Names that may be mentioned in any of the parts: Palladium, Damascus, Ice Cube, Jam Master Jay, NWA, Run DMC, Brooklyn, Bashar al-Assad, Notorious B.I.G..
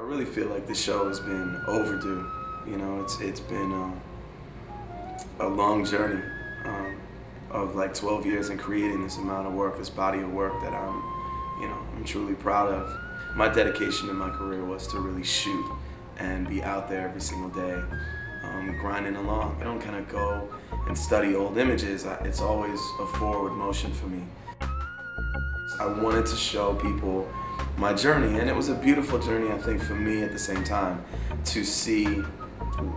I really feel like this show has been overdue. You know, it's been a long journey of like 12 years in creating this amount of work, this body of work that I'm truly proud of. My dedication in my career was to really shoot and be out there every single day, grinding along. I don't kind of go and study old images. It's always a forward motion for me. I wanted to show people my journey, and it was a beautiful journey, I think, for me at the same time, to see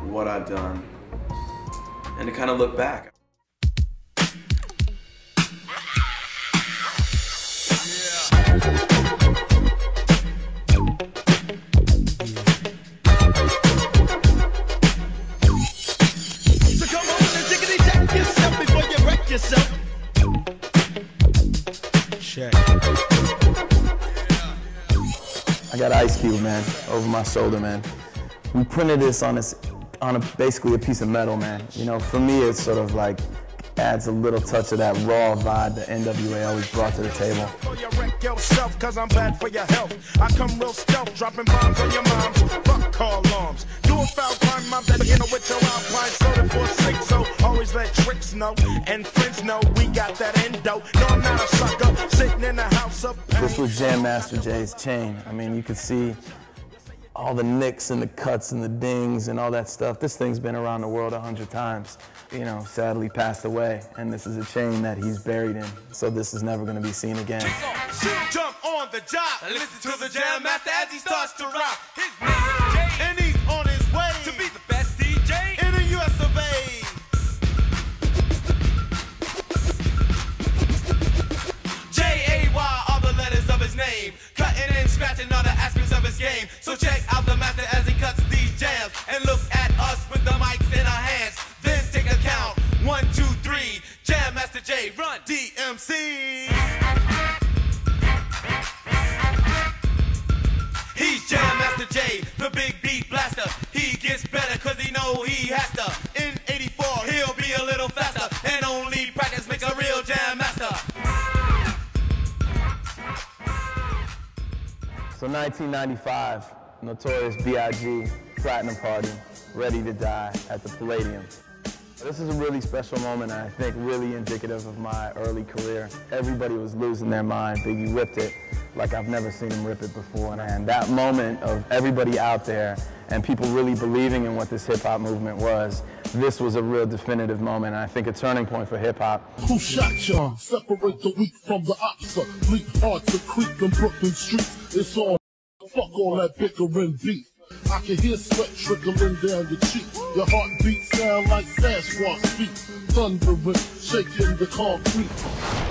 what I've done and to kind of look back. I got Ice Cube, man, over my shoulder, man. We printed this on basically a piece of metal, man. You know, for me, it sort of like adds a little touch of that raw vibe that NWA always brought to the table. You wreck yourself, 'cause I'm bad for your health. I come real stealth, dropping bombs on your moms. Fuck call alarms. Do a foul crime, mom, that beginner with your alpine soda for 6. So always let tricks know and friends know we got that endo. No, I'm not a sucker, sitting in the house of pain. This was Jam Master Jay's chain. I mean, you could see all the nicks and the cuts and the dings and all that stuff. This thing's been around the world 100 times. You know, sadly passed away, and this is a chain that he's buried in. So this is never gonna be seen again. Jump on the job, listen to the Jam Master as he starts to rock. His DJ, and he's on his way to be the best DJ in the US of A. J-A-Y are the letters of his name, cutting and scratching all the aspects of his game. So check out the master as he cuts these jams, and look at us with the mics in our hands. Then take a count, 1, 2, 3, Jam Master Jay, Run DMC. He's Jam Master Jay, the big beat blaster. He gets better 'cause he know he has to. In 84, he'll be a little faster, and only practice makes a real Jam Master. So 1995, Notorious B.I.G. Platinum Party, Ready to Die at the Palladium. This is a really special moment, and I think really indicative of my early career. Everybody was losing their mind. Biggie ripped it like I've never seen him rip it before. And that moment of everybody out there and people really believing in what this hip-hop movement was, this was a real definitive moment, and I think a turning point for hip-hop. Who shot y'all? Separate the weak from the oxer. Leap hard to creep in Brooklyn streets. It's on. Fuck all that bickering beef. I can hear sweat trickling down your cheek. Your heartbeat sound like Sasquatch feet, thundering, shaking the concrete.